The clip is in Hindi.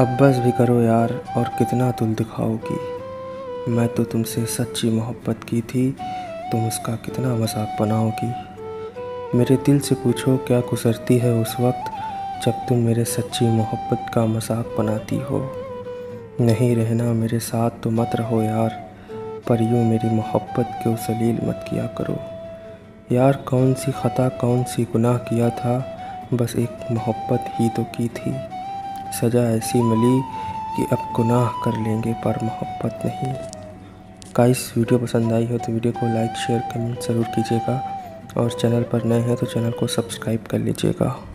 अब बस भी करो यार और कितना तुम दिखाओगी। मैं तो तुमसे सच्ची मोहब्बत की थी, तुम उसका कितना मजाक बनाओगी। मेरे दिल से पूछो क्या गुजरती है उस वक्त जब तुम मेरे सच्ची मोहब्बत का मजाक बनाती हो। नहीं रहना मेरे साथ तो मत रहो यार, पर यूँ मेरी मोहब्बत को जलील मत किया करो। यार कौन सी खता कौन सी गुनाह किया था, बस एक मोहब्बत ही तो की थी। सज़ा ऐसी मिली कि अब गुनाह कर लेंगे पर मोहब्बत नहीं। गाइस वीडियो पसंद आई हो तो वीडियो को लाइक शेयर कमेंट ज़रूर कीजिएगा और चैनल पर नए हैं तो चैनल को सब्सक्राइब कर लीजिएगा।